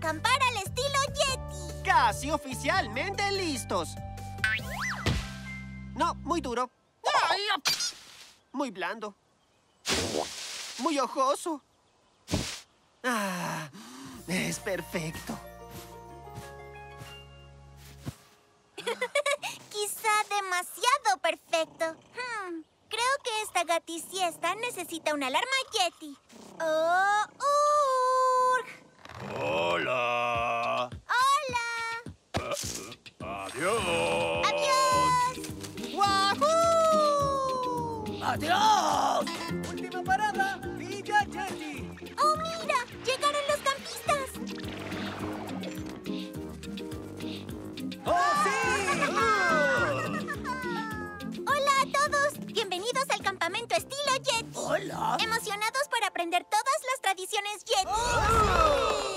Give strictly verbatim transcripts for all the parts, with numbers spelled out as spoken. acampar al estilo Yeti. ¡Casi oficialmente listos! No, muy duro. Muy blando. Muy ojoso. Ah, es perfecto. Quizá demasiado perfecto. Hmm, creo que esta gatisiesta necesita una alarma Yeti. ¡Oh, urg! ¡Hola! ¡Hola! Uh, uh, ¡Adiós! ¡Adiós! ¡Wahoo! ¡Adiós! Última parada, Villa Yeti. ¡Oh, mira! ¡Llegaron los campistas! ¡Oh, sí! ¡Hola a todos! Bienvenidos al campamento estilo Yeti. ¡Hola! Emocionados por aprender todas las tradiciones Yeti. ¡Oh!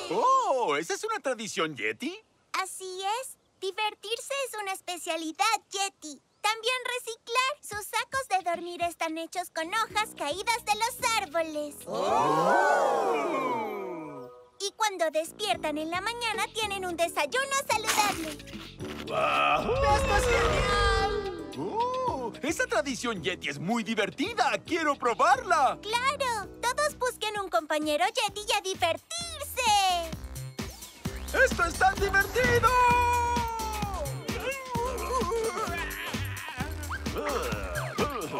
Sí. ¡Oh! ¿Esa es una tradición Yeti? Así es. Divertirse es una especialidad Yeti. También reciclar. Sus sacos de dormir están hechos con hojas caídas de los árboles. Oh. Y cuando despiertan en la mañana, tienen un desayuno saludable. ¡Wow! ¡Esto es genial! Oh, esa tradición Yeti es muy divertida. ¡Quiero probarla! ¡Claro! Todos busquen un compañero Yeti y a divertirse. ¡Esto es tan divertido!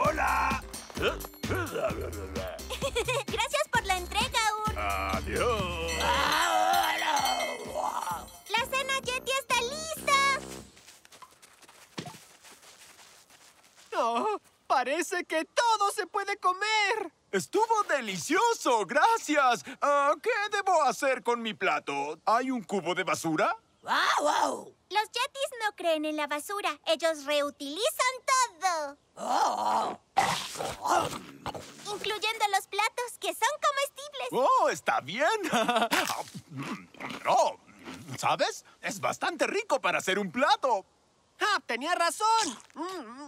¡Hola! Gracias por la entrega, Ur. ¡Adiós! ¡La cena Yeti está lista! ¡Oh! ¡Parece que todo se puede comer! ¡Estuvo delicioso! ¡Gracias! Uh, ¿Qué debo hacer con mi plato? ¿Hay un cubo de basura? ¡Wow, wow! Los Yetis no creen en la basura. Ellos reutilizan todo. Oh, oh, oh. Incluyendo los platos, que son comestibles. ¡Oh, está bien! Oh, ¿sabes? Es bastante rico para hacer un plato. ¡Ah, tenía razón! Mm,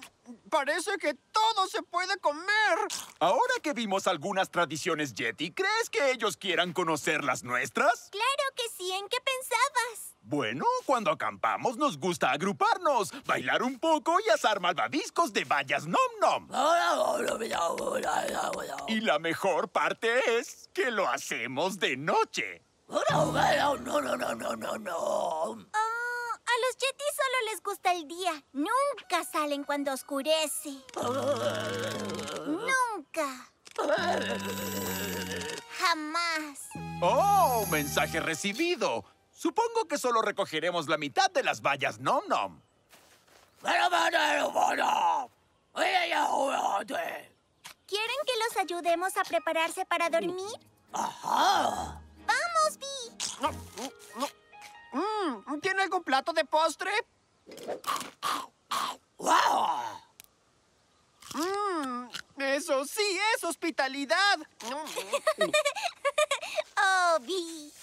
parece que todo se puede comer. Ahora que vimos algunas tradiciones Yeti, ¿crees que ellos quieran conocer las nuestras? ¡Claro que sí! ¿En qué pensabas? Bueno, cuando acampamos nos gusta agruparnos, bailar un poco y asar malvaviscos de bayas nom nom. Y la mejor parte es que lo hacemos de noche. No, no, no, no, no, no. Oh, a los Yetis solo les gusta el día. Nunca salen cuando oscurece. Nunca. Jamás. Oh, mensaje recibido. Supongo que solo recogeremos la mitad de las bayas nom nom. ¿Quieren que los ayudemos a prepararse para dormir? ¡Ajá! ¡Vamos, Vi! No, no. Mm, ¿tiene algún plato de postre? ¡Wow! Mm, eso sí es hospitalidad. Oh, Vi.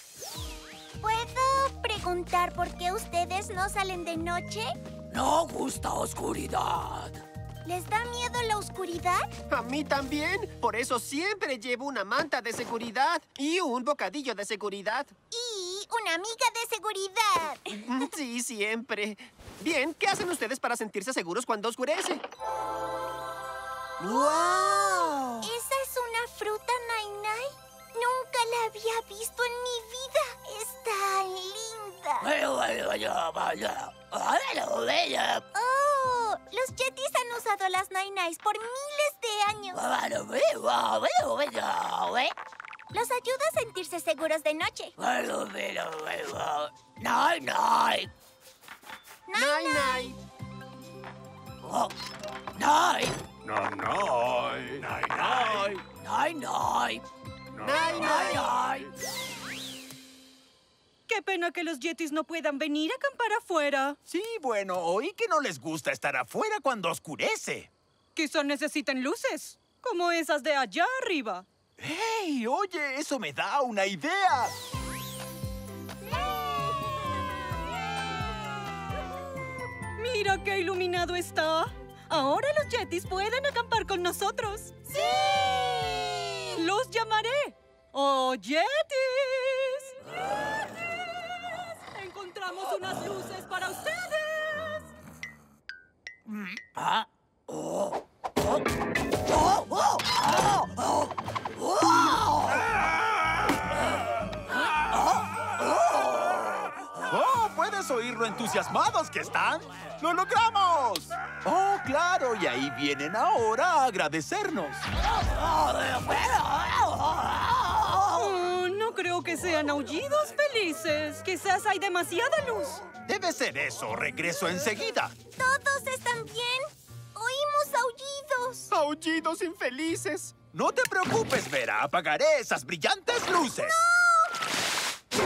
¿Puedo preguntar por qué ustedes no salen de noche? No gusta oscuridad. ¿Les da miedo la oscuridad? A mí también. Por eso siempre llevo una manta de seguridad y un bocadillo de seguridad. Y una amiga de seguridad. Sí, siempre. Bien, ¿qué hacen ustedes para sentirse seguros cuando oscurece? ¡Wow! ¿Esa es una fruta, Nainai? Nunca la había visto en mi vida. ¡Está linda! ¡Oh! Los Yetis han usado las Nainais por miles de años. Los ayuda a sentirse seguros de noche. ¡Nainai! ¡Nainai! ¡Nainai! ¡Nainai! ¡Nainai! ¡Nainai! ¡Nay, nay, nay! Qué pena que los Yetis no puedan venir a acampar afuera. Sí, bueno, oí que no les gusta estar afuera cuando oscurece. Quizá necesiten luces, como esas de allá arriba. ¡Hey! Oye, eso me da una idea. Mira qué iluminado está. Ahora los Yetis pueden acampar con nosotros. ¡Sí! ¡Los llamaré! ¡Oh, Yetis! ¡Hagamos unas luces para ustedes! ¿Ah? Oh. Oh. Oh. Oh. Oh. Oh. Oh. ¡Oh! ¡Puedes oír lo entusiasmados que están! ¡Lo logramos! ¡Oh, claro! Y ahí vienen ahora a agradecernos. Oh, no creo que sean aullidos felices. Quizás hay demasiada luz. Debe ser eso. Regreso enseguida. ¿Todos están bien? Oímos aullidos. ¡Aullidos infelices! No te preocupes, Vera. Apagaré esas brillantes luces. ¡No!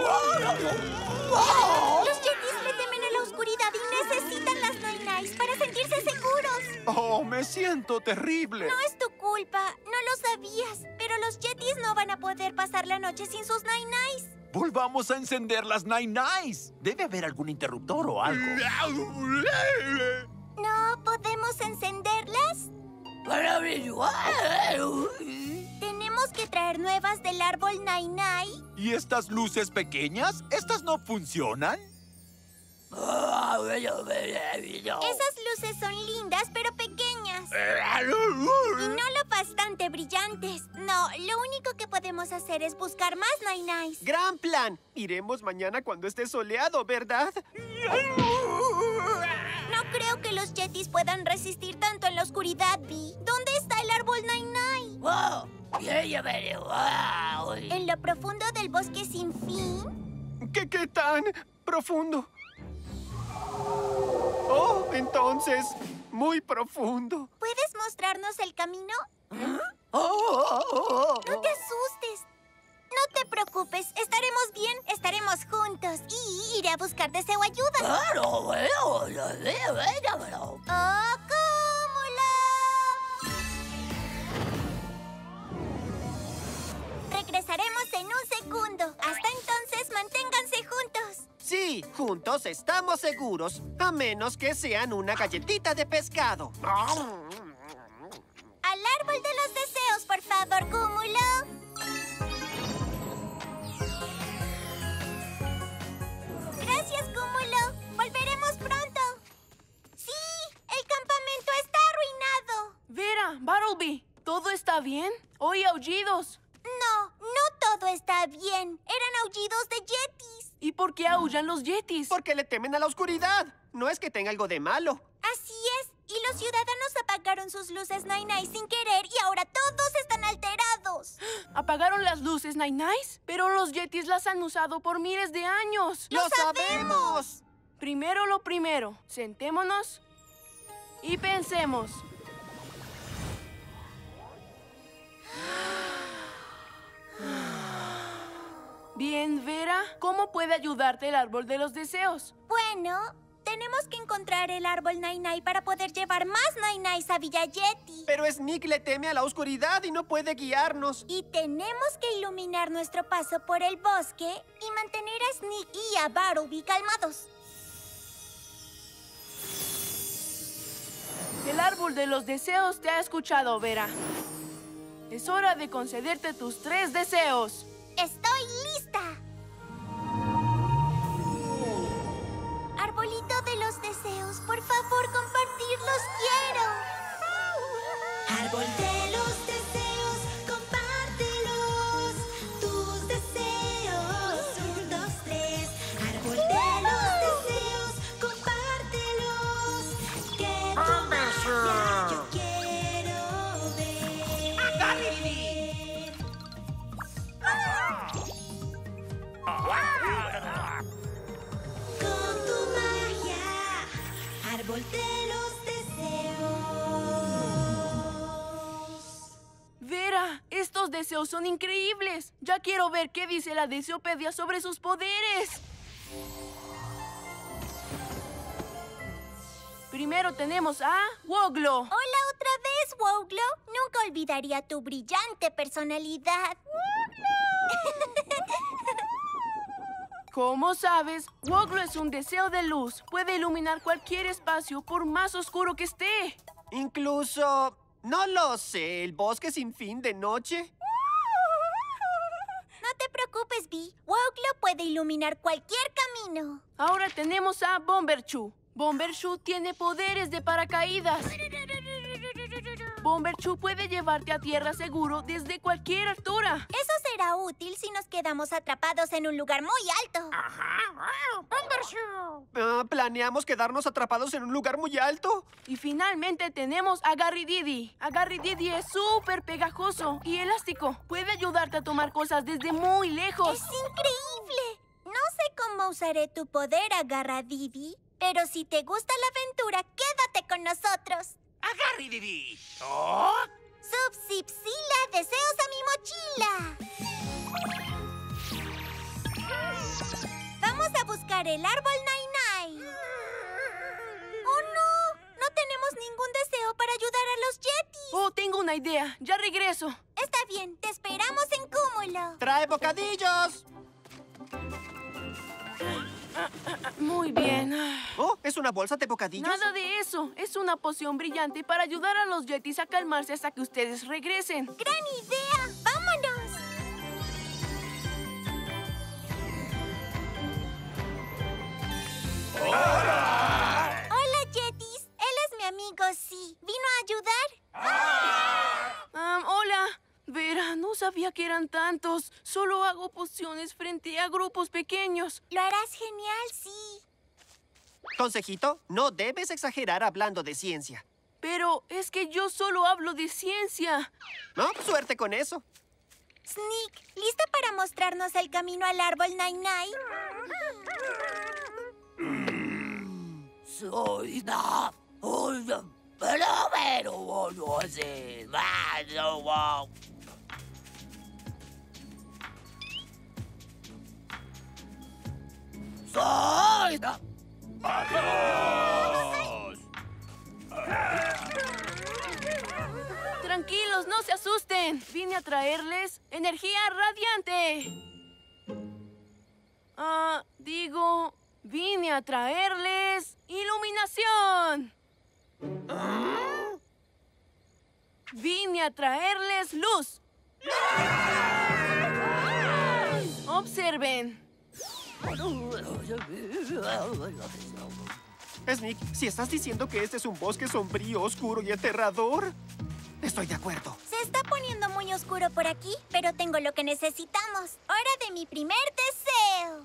¡Oh! ¡Oh! Los yetis le temen a la oscuridad y necesitan las nainais para sentirse seguros. ¡Oh, me siento terrible! No es tu culpa, no lo sabías. Pero los yetis no van a poder pasar la noche sin sus nainais. ¡Volvamos a encender las nainais! Debe haber algún interruptor o algo. ¿No podemos encenderlas? Tenemos que traer nuevas del árbol nainai. ¿Y estas luces pequeñas? ¿Estas no funcionan? Esas luces son lindas, pero pequeñas. Y no lo bastante brillantes. No, lo único que podemos hacer es buscar más nainais. ¡Gran plan! Iremos mañana cuando esté soleado, ¿verdad? No creo que los yetis puedan resistir tanto en la oscuridad, Vi. ¿Dónde está el árbol nainai? ¡Wow! ¿En lo profundo del bosque sin fin? ¿Qué, qué tan profundo? Oh, entonces, muy profundo. ¿Puedes mostrarnos el camino? ¿Ah? Oh, oh, oh, oh. No te asustes. No te preocupes. Estaremos bien. Estaremos juntos. Y iré a buscar deseo ayuda. Claro, oh, regresaremos en un segundo. Hasta entonces, manténganse juntos. Sí, juntos estamos seguros. A menos que sean una galletita de pescado. Al árbol de los deseos, por favor, Cúmulo. Gracias, Cúmulo. Volveremos pronto. Sí, el campamento está arruinado. Vera, Bartleby, ¿todo está bien? Oí aullidos. No, no todo está bien. Eran aullidos de yetis. ¿Y por qué aullan los yetis? Porque le temen a la oscuridad. No es que tenga algo de malo. Así es. Y los ciudadanos apagaron sus luces nainais sin querer y ahora todos están alterados. ¿Apagaron las luces nainais? Pero los yetis las han usado por miles de años. ¡Lo sabemos! Primero lo primero. Sentémonos y pensemos. Bien, Vera, ¿cómo puede ayudarte el árbol de los deseos? Bueno, tenemos que encontrar el árbol nainai para poder llevar más nainais a Villa Yeti. Pero Sneak le teme a la oscuridad y no puede guiarnos. Y tenemos que iluminar nuestro paso por el bosque y mantener a Sneak y a Bartleby calmados. El árbol de los deseos te ha escuchado, Vera. Es hora de concederte tus tres deseos. ¡Estoy lista! Arbolito de los deseos, por favor, compartirlos quiero. Árbol de los deseos, compártelos. Tus deseos, un, dos, tres. Árbol de los deseos, compártelos. Que tu magia yo quiero ver. ¡Agárrenme! Con tu magia, árbol de los deseos. Vera, estos deseos son increíbles. Ya quiero ver qué dice la deseopedia sobre sus poderes. Primero tenemos a Woglo. Hola otra vez, Woglo. Nunca olvidaría tu brillante personalidad. Como sabes, Woglo es un deseo de luz. Puede iluminar cualquier espacio por más oscuro que esté. Incluso, no lo sé, el bosque sin fin de noche. No te preocupes. preocupes, Bee. Woglow puede iluminar cualquier camino. Ahora tenemos a Bomberchu. Bomberchu tiene poderes de paracaídas. Bomberchu puede llevarte a tierra seguro desde cualquier altura. Eso será útil si nos quedamos atrapados en un lugar muy alto. Ajá. Oh, Bomberchu. Ah, planeamos quedarnos atrapados en un lugar muy alto. Y finalmente tenemos a Garrididi. A Garrididi es súper pegajoso y elástico. Puede ayudarte a tomar cosas desde muy lejos. ¡Es increíble! No sé cómo usaré tu poder, Agarradidi, pero si te gusta la aventura, quédate con nosotros. ¡Agarrididi! ¡Oh! ¡Subsipsila! ¡Deseos a mi mochila! ¡Vamos a buscar el árbol Nainai! ¡Oh, no! No tenemos ningún deseo para ayudar a los yetis. Oh, tengo una idea. Ya regreso. Está bien. Te esperamos en Cúmulo. ¡Trae bocadillos! Muy bien. Oh, ¿es una bolsa de bocadillos? Nada de eso. Es una poción brillante para ayudar a los yetis a calmarse hasta que ustedes regresen. ¡Gran idea! ¡Vámonos! ¡Hola! Hola, yetis. Él es mi amigo, sí. ¿Vino a ayudar? ¡Ah! Um, hola. Vera, no sabía que eran tantos. Solo hago pociones frente a grupos pequeños. Lo harás genial, sí. Consejito, no debes exagerar hablando de ciencia. Pero es que yo solo hablo de ciencia. No, suerte con eso. Sneak, ¿lista para mostrarnos el camino al árbol Nainai? Mm, soy una... Pero no sé... ¡Soy! ¡Adiós! Tranquilos, no se asusten. Vine a traerles energía radiante. Ah, digo, vine a traerles iluminación. ¿Ah? Vine a traerles luz. ¡Ah! Observen. Sneak, si estás diciendo que este es un bosque sombrío, oscuro y aterrador, estoy de acuerdo. Se está poniendo muy oscuro por aquí, pero tengo lo que necesitamos. Hora de mi primer deseo.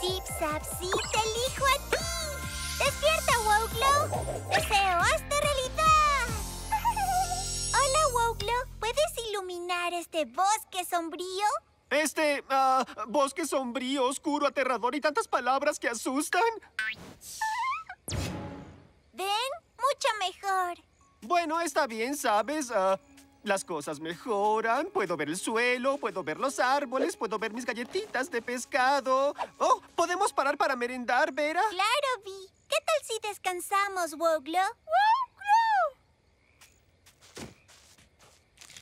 Zip, zap, zip, te elijo a ti. ¡Despierta, Woglow! ¡Deseo hasta realidad! Hola, Woglow. ¿Puedes iluminar este bosque sombrío? Este, uh, bosque sombrío, oscuro, aterrador y tantas palabras que asustan. ¿Ven? Mucho mejor. Bueno, está bien, ¿sabes? Uh, las cosas mejoran. Puedo ver el suelo, puedo ver los árboles, puedo ver mis galletitas de pescado. Oh, ¿podemos parar para merendar, Vera? Claro, Vi. ¿Qué tal si descansamos, Woglow?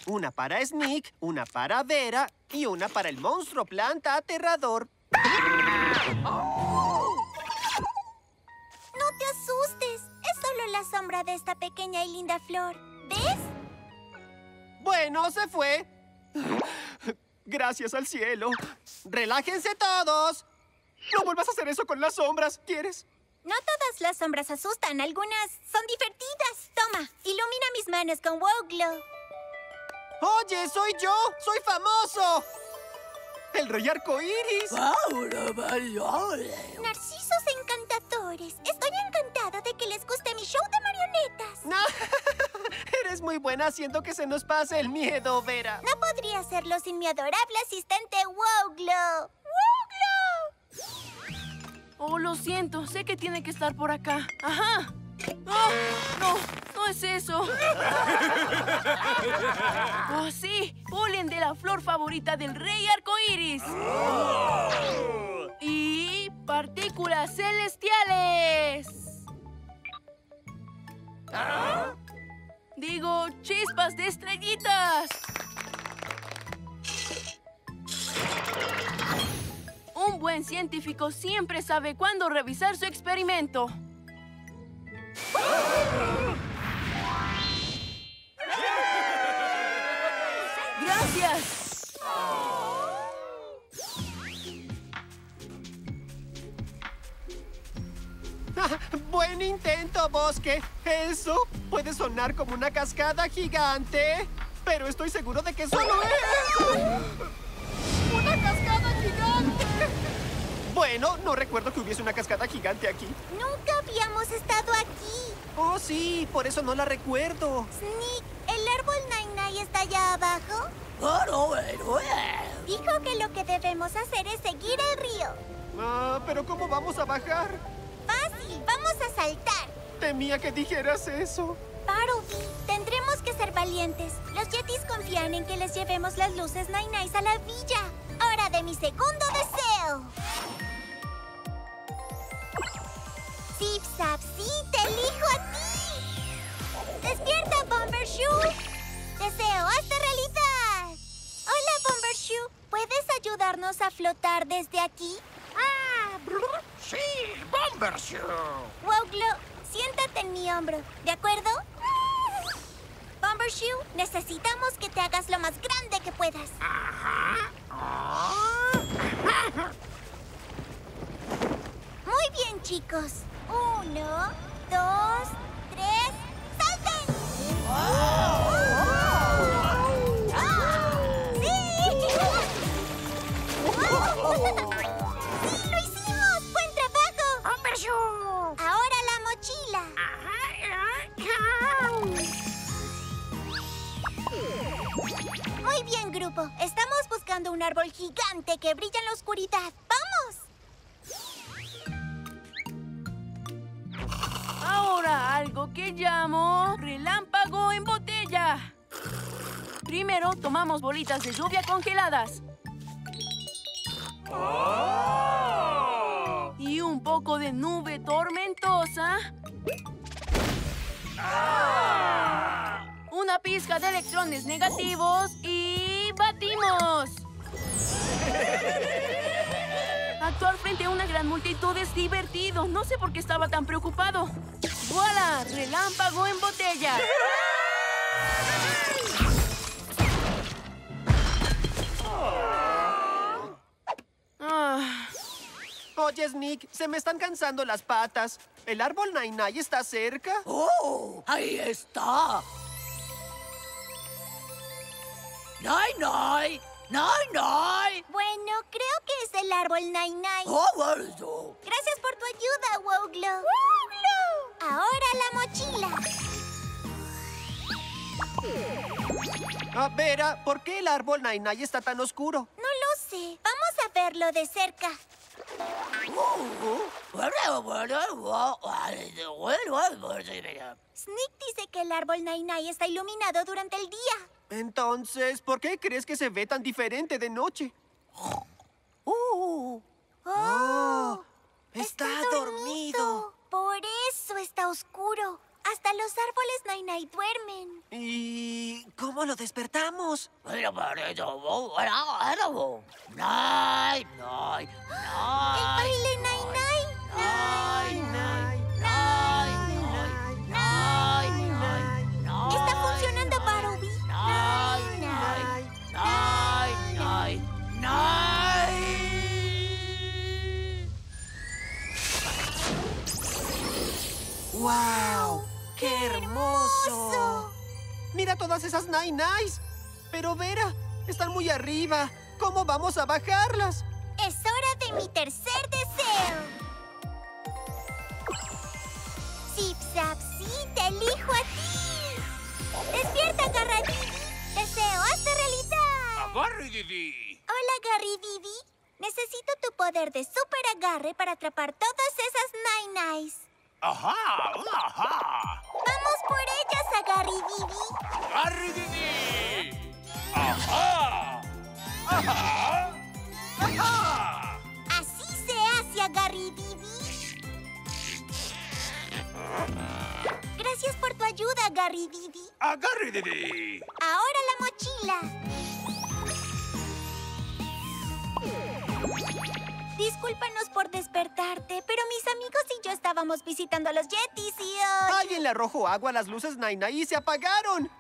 Una para Sneak, una para Vera y una para el monstruo planta aterrador. No te asustes. Es solo la sombra de esta pequeña y linda flor. ¿Ves? Bueno, se fue. Gracias al cielo. ¡Relájense todos! No vuelvas a hacer eso con las sombras, ¿quieres? No todas las sombras asustan. Algunas son divertidas. Toma, ilumina mis manos con Woglow. ¡Oye, soy yo! ¡Soy famoso! ¡El Rey Arcoíris! ¡Narcisos encantadores! Estoy encantada de que les guste mi show de marionetas. No. Eres muy buena haciendo que se nos pase el miedo, Vera. No podría hacerlo sin mi adorable asistente Woglow. ¡Woglow! Oh, lo siento. Sé que tiene que estar por acá. ¡Ajá! ¡Oh, no! No es eso. Oh, sí, polen de la flor favorita del Rey Arcoíris. Oh. Y partículas celestiales. ¿Ah? Digo, chispas de estrellitas. Un buen científico siempre sabe cuándo revisar su experimento. Oh. Gracias. Buen intento, Bosque. Eso puede sonar como una cascada gigante, pero estoy seguro de que solo es... ¡Una cascada gigante! Bueno, no recuerdo que hubiese una cascada gigante aquí. Nunca habíamos estado aquí. Oh, sí, por eso no la recuerdo. Sneak, ¿el árbol Nine-Nine está allá abajo? Dijo que lo que debemos hacer es seguir el río. Ah, pero ¿cómo vamos a bajar? Fácil, vamos a saltar. Temía que dijeras eso. Bartleby, tendremos que ser valientes. Los yetis confían en que les llevemos las luces Nine-Nines a la villa. Hora de mi segundo deseo. Zip Zap, sí, te elijo a ti. Despierta, Bomber Shoe. Deseo hasta realidad. Hola, Bomber Shoe. ¿Puedes ayudarnos a flotar desde aquí? ¡Ah! ¡Sí! ¡Bomber Shoe! Woglo, siéntate en mi hombro, ¿de acuerdo? Bomber Shoe, necesitamos que te hagas lo más grande que puedas. Ajá. Oh. Muy bien, chicos. Uno, dos, tres, ¡salten! Oh. Oh. Oh. ¡Sí! Oh. ¡Sí, lo hicimos! ¡Buen trabajo! ¡Bomber Shoe! Ahora la mochila. Ajá. Ajá. Muy bien, grupo. Estamos buscando un árbol gigante que brilla en la oscuridad. ¡Vamos! Ahora algo que llamo relámpago en botella. Primero tomamos bolitas de lluvia congeladas. Oh. Y un poco de nube tormentosa. Ah. Una pizca de electrones negativos y... ¡batimos! Actuar frente a una gran multitud es divertido. No sé por qué estaba tan preocupado. ¡Voilà! ¡Relámpago en botella! Ah. Oye, Sneak, se me están cansando las patas. ¿El árbol Nine-Nine está cerca? ¡Oh! ¡Ahí está! ¡Nine-Nine! ¡Nine-Nine! Bueno, creo que es el árbol Nine-Nine. ¡Oh, bueno! Gracias por tu ayuda, Woglo. ¡Woglo! Ahora la mochila. Ah, Vera, ¿por qué el árbol Nine-Nine está tan oscuro? No lo sé. Vamos a verlo de cerca. Sneak dice que el árbol Nine-Nine está iluminado durante el día. Entonces, ¿por qué crees que se ve tan diferente de noche? ¡Oh! ¡Oh! ¡Está, está dormido. dormido! Por eso está oscuro. Hasta los árboles Nine-Nine duermen. ¿Y cómo lo despertamos? ¡El baile Nine-Nine! ¡Wow! ¡Qué, ¡Qué hermoso! hermoso! ¡Mira todas esas Nine-Nines! Pero, Vera, están muy arriba. ¿Cómo vamos a bajarlas? Es hora de mi tercer deseo. Zip Zap, sí, te elijo a ti. ¡Despierta, Garridi! ¡Deseo hasta realidad! ¡A Garridi! Hola, Garridi. Necesito tu poder de super agarre para atrapar todas esas Nine-Nines. ¡Ajá! ¡Ajá! ¡Vamos por ellas, Agarridibi! ¡Agarridibi! ¡Ajá! ¡Ajá! ¡Ajá! ¡Así se hace, Agarridibi! Gracias por tu ayuda, Agarridibi. ¡Agarridibi! Ahora la mochila. Discúlpanos por despertarte, pero mis amigos y yo estábamos visitando a los yetis y hoy... ¡Alguien le arrojó agua a las luces Nine-Nine y se apagaron!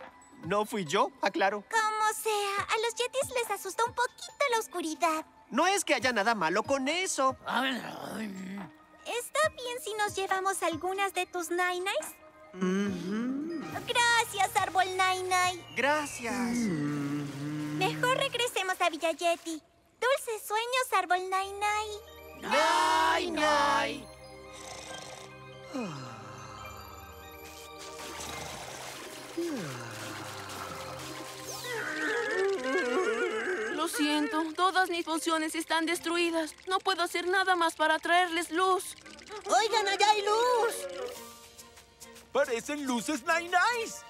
No fui yo, aclaro. Como sea, a los yetis les asusta un poquito la oscuridad. No es que haya nada malo con eso. ¿Está bien si nos llevamos algunas de tus nainais? Mm-hmm. Gracias, árbol nainai. Gracias. Mm-hmm. Mejor regresemos a Villa Yeti. Dulces sueños, árbol nainai. Nainai. Lo siento, todas mis funciones están destruidas. No puedo hacer nada más para traerles luz. ¡Oigan, allá hay luz! ¡Parecen luces nainais!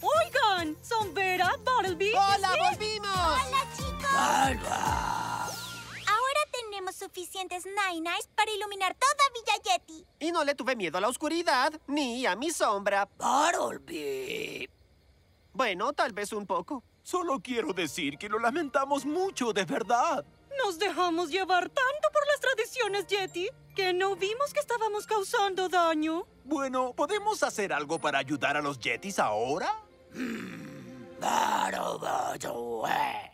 ¡Oigan! ¿Son Vera, Bartleby? ¡Hola, volvimos! ¡Hola, chicos! ¡Hola! Ahora tenemos suficientes nainais para iluminar toda Villa Yeti. Y no le tuve miedo a la oscuridad, ni a mi sombra. ¡Bartleby! Bueno, tal vez un poco. Solo quiero decir que lo lamentamos mucho, de verdad. Nos dejamos llevar tanto por las tradiciones Yeti que no vimos que estábamos causando daño. Bueno, ¿podemos hacer algo para ayudar a los Yetis ahora? Mm, baro, baro, eh.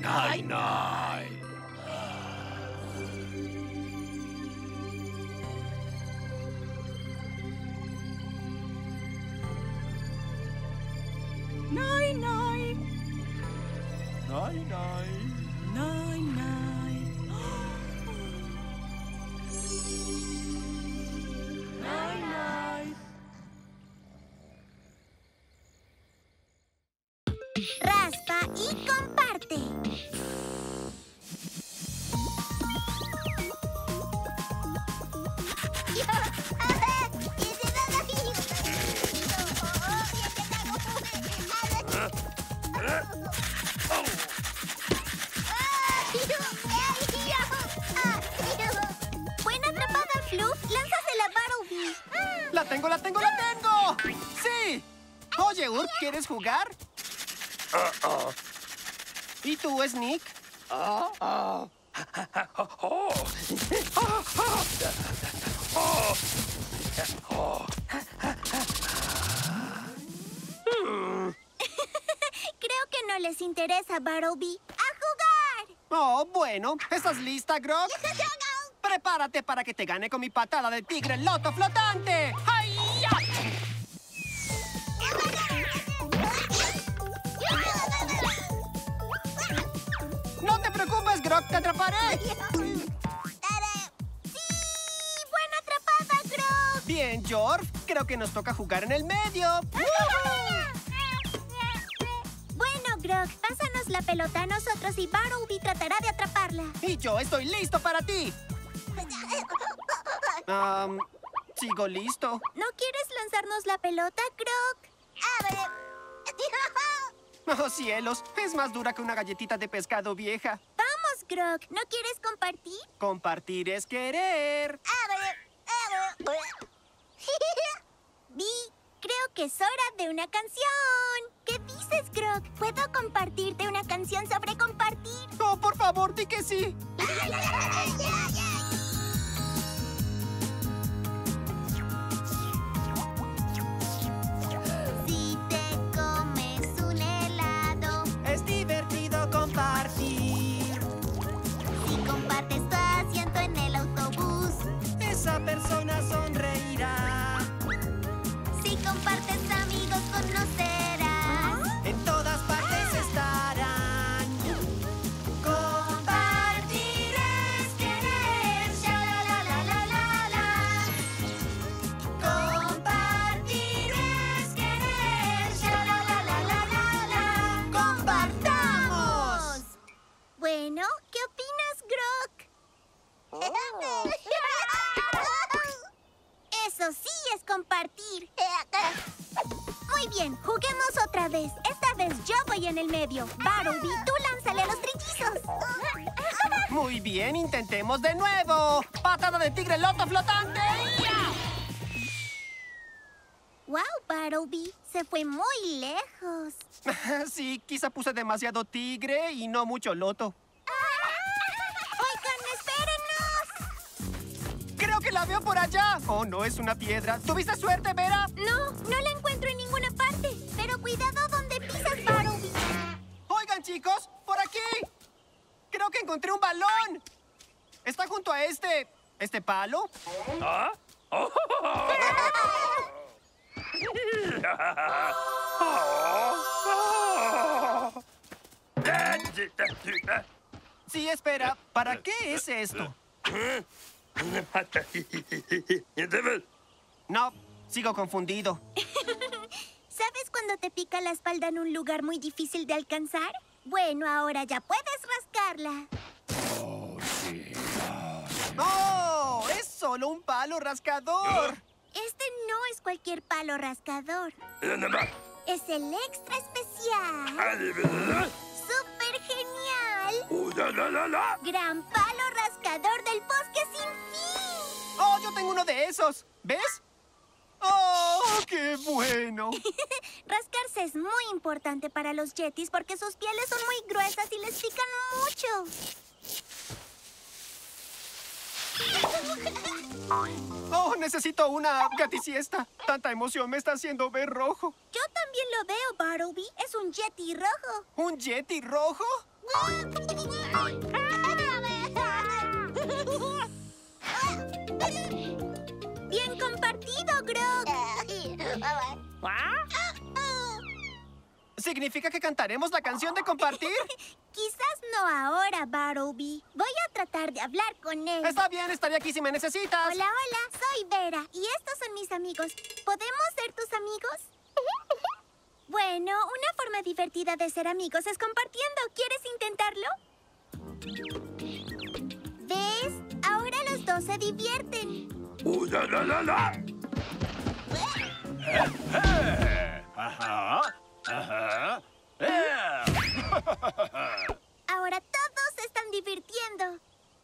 Nay, nay. Nay, nay. Nay, nay. Nay, nay. Nay, nay. Raspa y comparte. ¡La tengo, la tengo, la tengo! ¡Sí! Oye, Urb, ¿quieres jugar? Uh, uh. ¿Y tú, Sneak? Uh, uh. Creo que no les interesa, Bartleby. ¡A jugar! Oh, bueno. ¿Estás lista, Grog? ¡Prepárate para que te gane con mi patada de tigre loto flotante! ¡Ay, ya! ¡No te preocupes, Grog! ¡Te atraparé! ¡Sí! ¡Buena atrapada, Grog! Bien, George. Creo que nos toca jugar en el medio. Bueno, Grog, pásanos la pelota a nosotros y Bartleby tratará de atraparla. Y yo estoy listo para ti. Um, sigo listo. ¿No quieres lanzarnos la pelota, Grog? ¡Oh, cielos! Es más dura que una galletita de pescado vieja. ¡Vamos, Grog! ¿No quieres compartir? Compartir es querer. Vi, creo que es hora de una canción. ¿Qué dices, Grog? ¿Puedo compartirte una canción sobre compartir? ¡No, por favor, di que sí! Esa persona sonreirá. Si compartes amigos, conocerás. En todas partes estarán. Compartir es querer. Sha la la la la la la. Compartir es querer. Sha la la la la la la. ¡Compartamos! Bueno, ¿qué opinas, Grog? Oh. Eso sí es compartir. Muy bien, juguemos otra vez. Esta vez yo voy en el medio. Bartleby, tú lánzale a los trillizos. Muy bien, intentemos de nuevo. ¡Patada de tigre loto flotante! ¡Ya! ¡Wow, Bartleby! Se fue muy lejos. Sí, quizá puse demasiado tigre y no mucho loto. ¡Oigan, espérenos! ¡Creo que la ¡La veo por allá! Oh, no, es una piedra. ¿Tuviste suerte, Vera? No, no la encuentro en ninguna parte. Pero cuidado donde pisas, Bartleby. Oigan, chicos, por aquí. Creo que encontré un balón. Está junto a este... ¿este palo? ¿Ah? Oh. Sí, espera. ¿Para qué es esto? No, sigo confundido. ¿Sabes cuando te pica la espalda en un lugar muy difícil de alcanzar? Bueno, ahora ya puedes rascarla. ¡Oh, sí! ¡Oh! ¡Es solo un palo rascador! Este no es cualquier palo rascador. Es el extra especial. ¡Súper genial! Uh, la, la, la, la. ¡Gran palo rascador del bosque sin fin! ¡Oh, yo tengo uno de esos! ¿Ves? ¡Oh, qué bueno! Rascarse es muy importante para los yetis porque sus pieles son muy gruesas y les pican mucho. Oh, necesito una gatisiesta. Tanta emoción me está haciendo ver rojo. Yo también lo veo, Bartleby. Es un yeti rojo. ¿Un yeti rojo? Bien compartido, Grog. ¿Significa que cantaremos la canción de compartir? Quizás no ahora, Bartleby. Voy a tratar de hablar con él. Está bien, estaré aquí si me necesitas. Hola, hola, soy Vera y estos son mis amigos. ¿Podemos ser tus amigos? Bueno, una forma divertida de ser amigos es compartiendo. ¿Quieres intentarlo? ¿Ves? Ahora los dos se divierten. ¡Uh, la, la, la, la! Eh, eh. Ajá. Ajá. Eh. Ahora todos se están divirtiendo.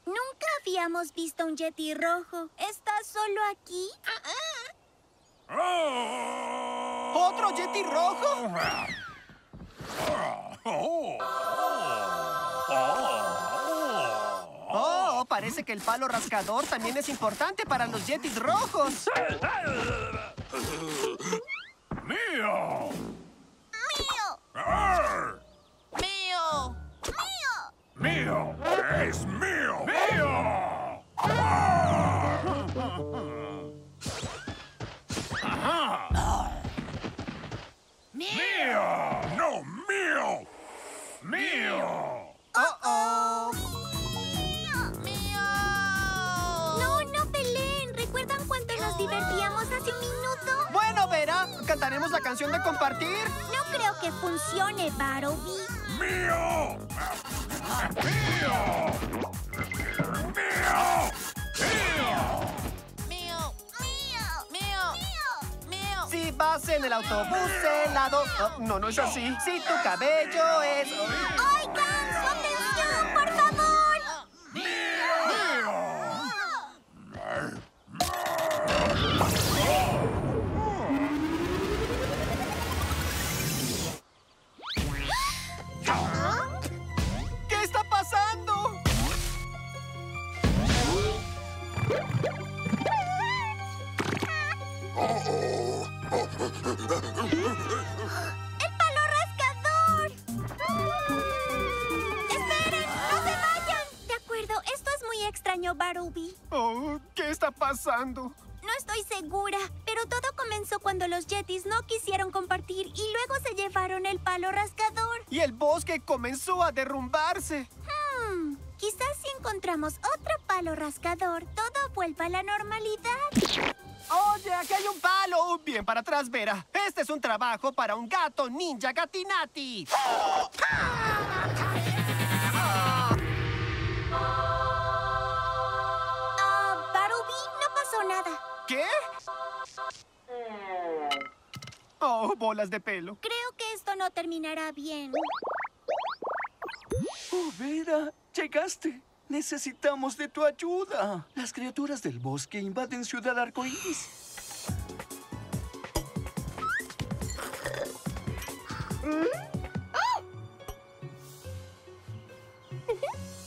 Nunca habíamos visto un yeti rojo. ¿Estás solo aquí? Uh-uh. ¿Otro yeti rojo? Oh, parece que el palo rascador también es importante para los yetis rojos. ¡Mío! ¡Mío! ¡Mío! ¡Mío! ¡Mío! ¡Es mío! ¡Mío! ¡Ajá! ¡Mío! ¡No, mío! ¡Mío! ¡Oh, oh! ¡Mío! ¡Mío! No, no peleen. ¿Recuerdan cuánto nos divertíamos hace un minuto? Bueno, Vera, ¿cantaremos la canción de compartir? No creo que funcione, Bartleby. ¡Mío! ¡Mío! ¡Mío! ¡Mío! ¡Mío! ¡Mío! ¡Mío! Si vas en el autobús helado... Oh, no, no es así. Si tu cabello es... ¡Oigan! ¡Su atención, por favor! ¡Mío! ¡Mío! Bartleby. Oh, ¿qué está pasando? No estoy segura, pero todo comenzó cuando los yetis no quisieron compartir y luego se llevaron el palo rascador. Y el bosque comenzó a derrumbarse. Hmm, quizás si encontramos otro palo rascador, todo vuelva a la normalidad. Oye, aquí hay un palo. Bien para atrás, Vera. Este es un trabajo para un gato ninja gatinati. ¿Qué? Oh, bolas de pelo. Creo que esto no terminará bien. Oh, Vera, llegaste. Necesitamos de tu ayuda. Las criaturas del bosque invaden Ciudad Arcoíris.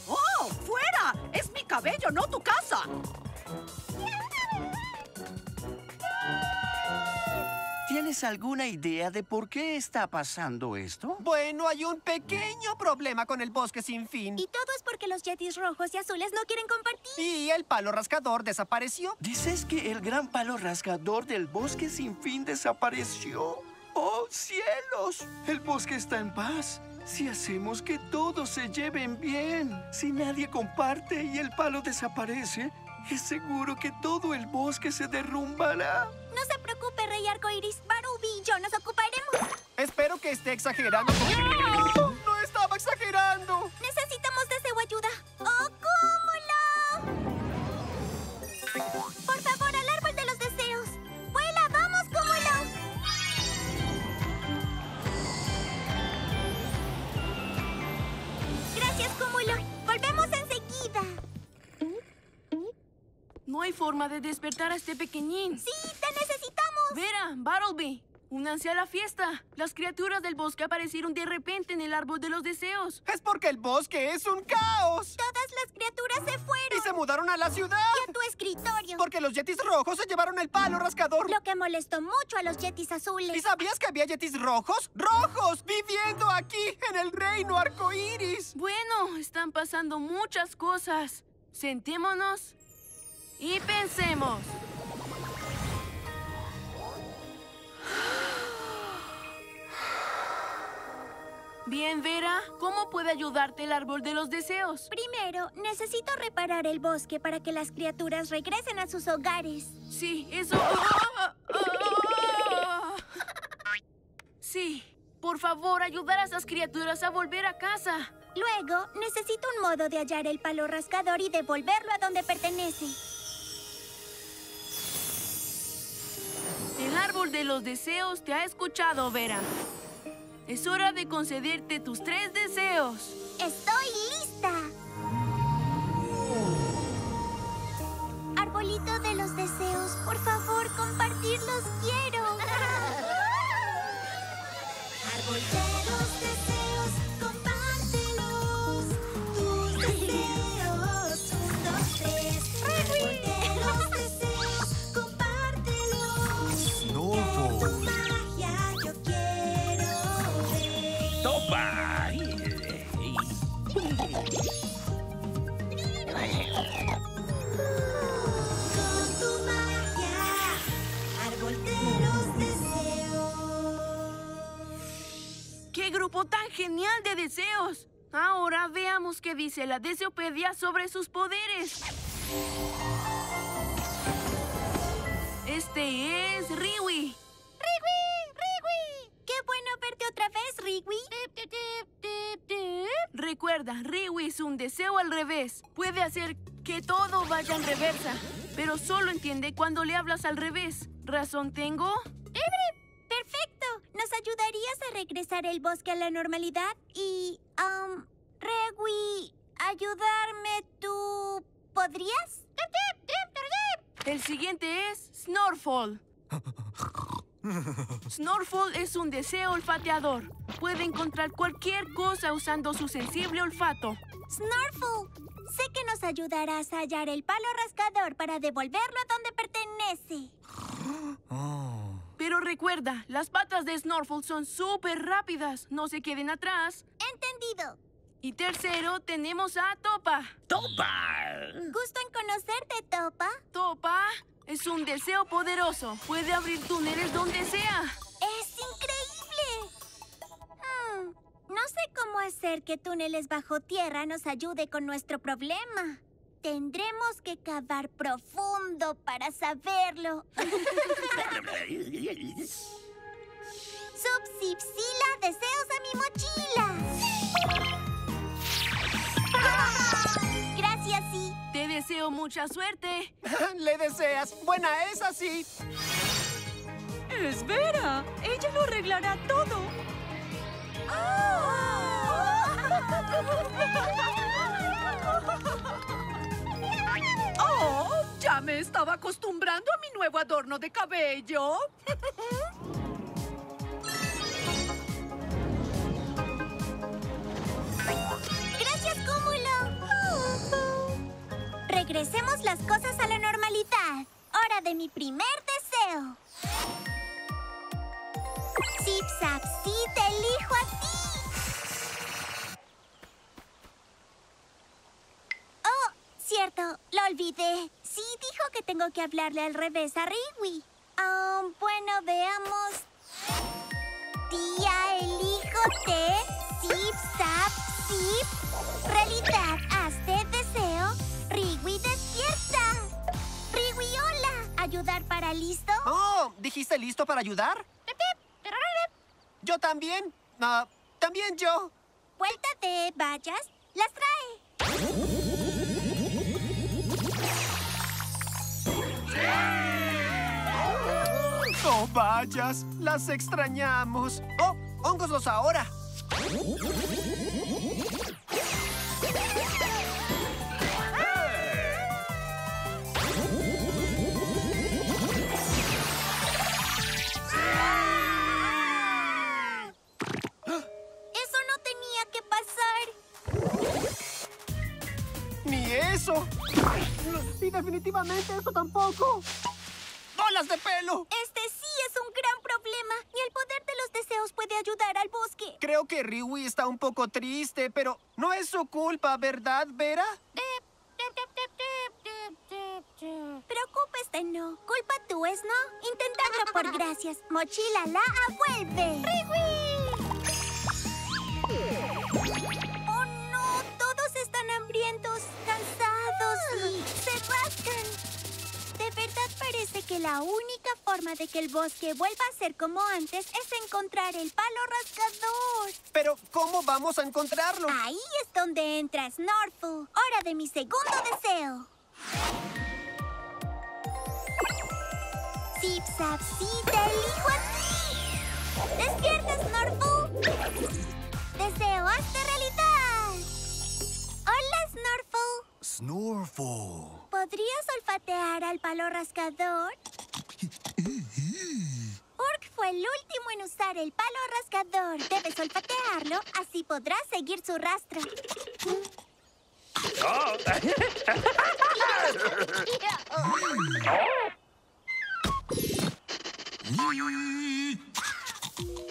¡Oh! ¡Fuera! ¡Es mi cabello, no tu casa! ¿Tienes alguna idea de por qué está pasando esto? Bueno, hay un pequeño problema con el bosque sin fin. Y todo es porque los yetis rojos y azules no quieren compartir. Y el palo rascador desapareció. ¿Dices que el gran palo rascador del bosque sin fin desapareció? ¡Oh, cielos! El bosque está en paz. Si hacemos que todos se lleven bien. Si nadie comparte y el palo desaparece, es seguro que todo el bosque se derrumbará. No se preocupe, Rey Arcoíris. Barubi y yo nos ocuparemos. Espero que esté exagerando. ¡No! ¡No estaba exagerando! Necesitamos de su ayuda. ¡Oh, Cúmulo! Por favor, al Árbol de los Deseos. ¡Vuela, vamos, Cúmulo! Gracias, Cúmulo. Volvemos enseguida. No hay forma de despertar a este pequeñín. ¡Sí, te necesitamos! Vera, Bartleby, únanse a la fiesta. Las criaturas del bosque aparecieron de repente en el Árbol de los Deseos. ¡Es porque el bosque es un caos! Todas las criaturas se fueron. ¡Y se mudaron a la ciudad! ¡Y a tu escritorio! Porque los yetis rojos se llevaron el palo rascador. Lo que molestó mucho a los yetis azules. ¿Y sabías que había yetis rojos? ¡Rojos! ¡Viviendo aquí, en el Reino Arcoíris! Bueno, están pasando muchas cosas. Sentémonos y pensemos. Bien, Vera, ¿cómo puede ayudarte el Árbol de los Deseos? Primero, necesito reparar el bosque para que las criaturas regresen a sus hogares. Sí, eso... Sí, por favor, ayudar a esas criaturas a volver a casa. Luego, necesito un modo de hallar el palo rascador y devolverlo a donde pertenece. El Árbol de los Deseos te ha escuchado, Vera. Es hora de concederte tus tres deseos. ¡Estoy lista! Arbolito de los Deseos, por favor, compartirlos quiero. Árbol de los Deseos, compártelos. Tus deseos, un, dos, tres. Árbol de los Deseos, compártelos. ¡No! ¡Grupo tan genial de deseos! Ahora veamos qué dice la Deseopedia sobre sus poderes. Este es Riwi. ¡Riwi! ¡Riwi! ¡Qué bueno verte otra vez, Riwi! Recuerda, Riwi es un deseo al revés. Puede hacer que todo vaya en reversa, pero solo entiende cuando le hablas al revés. ¿Razón tengo? ¡Perfecto! ¿Nos ayudarías a regresar el bosque a la normalidad? Y, um, Riwi, ayudarme tú... ¿podrías? El siguiente es Snorfall. Snorfall es un deseo olfateador. Puede encontrar cualquier cosa usando su sensible olfato. Snorfall, sé que nos ayudarás a hallar el palo rascador para devolverlo a donde pertenece. Oh. Pero recuerda, las patas de Snorfall son súper rápidas. No se queden atrás. Entendido. Y tercero, tenemos a Topa. ¡Topa! Gusto en conocerte, Topa. Topa es un deseo poderoso. Puede abrir túneles donde sea. ¡Es increíble! Hmm, no sé cómo hacer que túneles bajo tierra nos ayude con nuestro problema. Tendremos que cavar profundo para saberlo. Subsipsila, deseos a mi mochila. Gracias, sí. Te deseo mucha suerte. Le deseas. Buena es así. Es Vera. Ella lo arreglará todo. Oh. ¡Oh! ¡Ya me estaba acostumbrando a mi nuevo adorno de cabello! ¡Gracias, Cúmulo! Regresemos las cosas a la normalidad. ¡Hora de mi primer deseo! ¡Sí, te elijo a ti! Oh, cierto, lo olvidé. Sí, dijo que tengo que hablarle al revés a Riwi. Ah, um, bueno, veamos. Tía, elíjote. Zip, zap, zip. Realidad, hazte deseo. Riwi, despierta. Riwi, hola. ¿Ayudar para listo? Oh, ¿dijiste listo para ayudar? Yo también. Uh, también yo. Vuelta de vallas, las trae. Oh, vallas, las extrañamos. Oh, hongoslos ahora. Eso. Y definitivamente eso tampoco. ¡Bolas de pelo! Este sí es un gran problema. Ni el poder de los deseos puede ayudar al bosque. Creo que Riwi está un poco triste, pero no es su culpa, ¿verdad, Vera? Preocúpate, no. Culpa tú es, ¿no? Intentarlo por gracias. Mochila la vuelve. ¡Riwi! ¡Oh, no! Todos están hambrientos. Y se rascan. De verdad parece que la única forma de que el bosque vuelva a ser como antes es encontrar el palo rascador. Pero, ¿cómo vamos a encontrarlo? Ahí es donde entras, Snorful. Hora de mi segundo deseo. Zip, zap, sí, te elijo a ti. ¡Despierta, Snorful! Deseo hasta realidad. Hola, Snorful. Snorful. ¿Podrías olfatear al palo rascador? Urk fue el último en usar el palo rascador. Debes olfatearlo, así podrás seguir su rastro. Oh.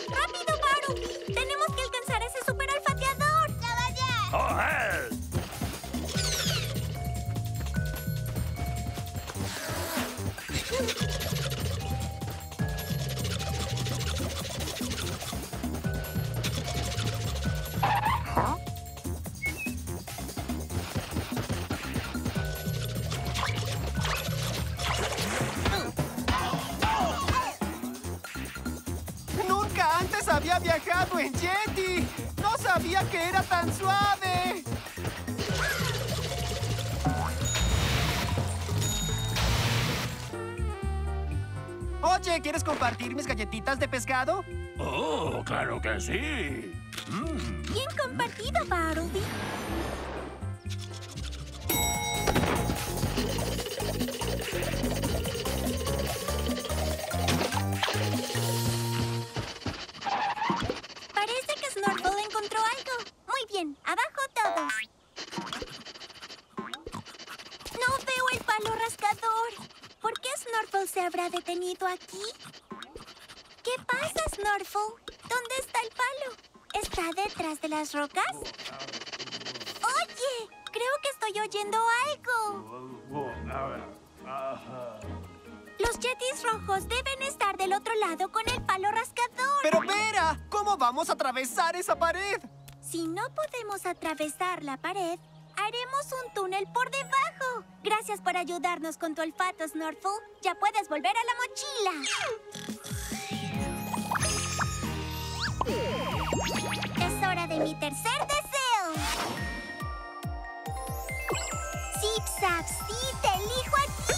¡Rápido, Baru! ¡Tenemos que alcanzar a ese super olfateador! ¡Caballar! Nunca antes había viajado en Yeti. No sabía que era tan suave. Oye, ¿quieres compartir mis galletitas de pescado? ¡Oh, claro que sí! Mm. Bien compartido, Bartleby. Parece que Snorkel encontró algo. Muy bien, abajo todos. No veo el palo rascador. ¿Por qué Snorful se habrá detenido aquí? ¿Qué pasa, Snorful? ¿Dónde está el palo? ¿Está detrás de las rocas? ¡Oye! Creo que estoy oyendo algo. Los yetis rojos deben estar del otro lado con el palo rascador. ¡Pero, Vera! ¿Cómo vamos a atravesar esa pared? Si no podemos atravesar la pared, haremos un túnel por debajo. Gracias por ayudarnos con tu olfato, Snorful. Ya puedes volver a la mochila. Es hora de mi tercer deseo. Zip, zap, sí, te elijo a ti.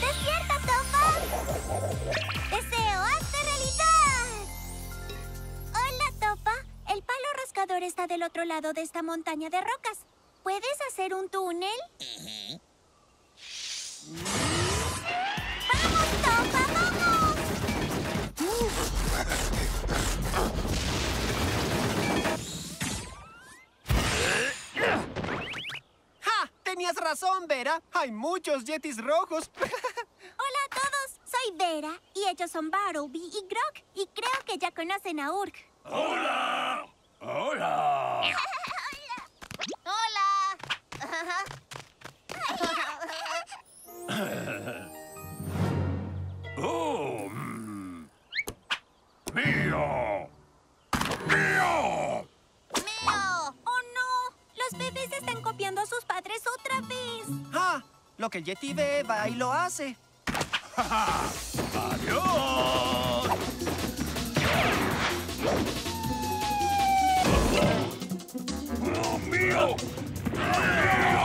¡Despierta, Topa! ¡Deseo hasta realidad! Hola, Topa. El palo rascador está del otro lado de esta montaña de rocas. ¿Puedes hacer un túnel? Uh-huh. ¡Vamos, Topa, vamos! ¡Ja! Tenías razón, Vera. Hay muchos yetis rojos. Hola a todos. Soy Vera. Vera y ellos son Bartleby y Grog. Y creo que ya conocen a Urk. ¡Hola! ¡Hola! ¡Hola! ¡Oh! Mmm. ¡Mío! ¡Mío! ¡Mío! ¡Oh, no! Los bebés están copiando a sus padres otra vez. ¡Ah! Lo que el Yeti ve, va y lo hace. ¡Adiós! ¡Oh, mío! ¡Mío!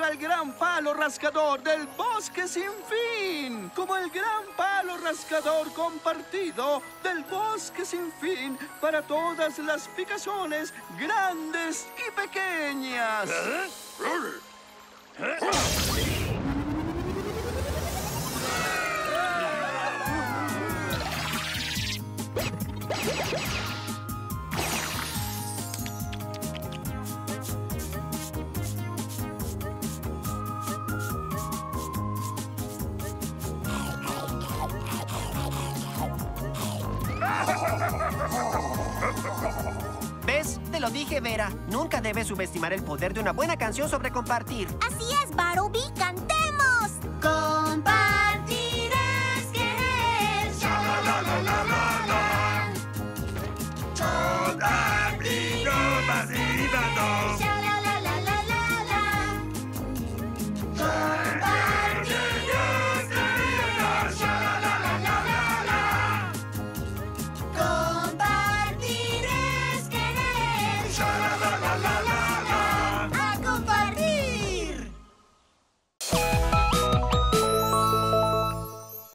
Al gran palo rascador del bosque sin fin, como el gran palo rascador compartido del bosque sin fin para todas las picazones grandes y pequeñas. ¿Ves? Te lo dije, Vera. Nunca debes subestimar el poder de una buena canción sobre compartir. Así es, Bartleby. ¡Cantemos! Compartir es querer. La la la la la la. Compartir, compartir, compartir.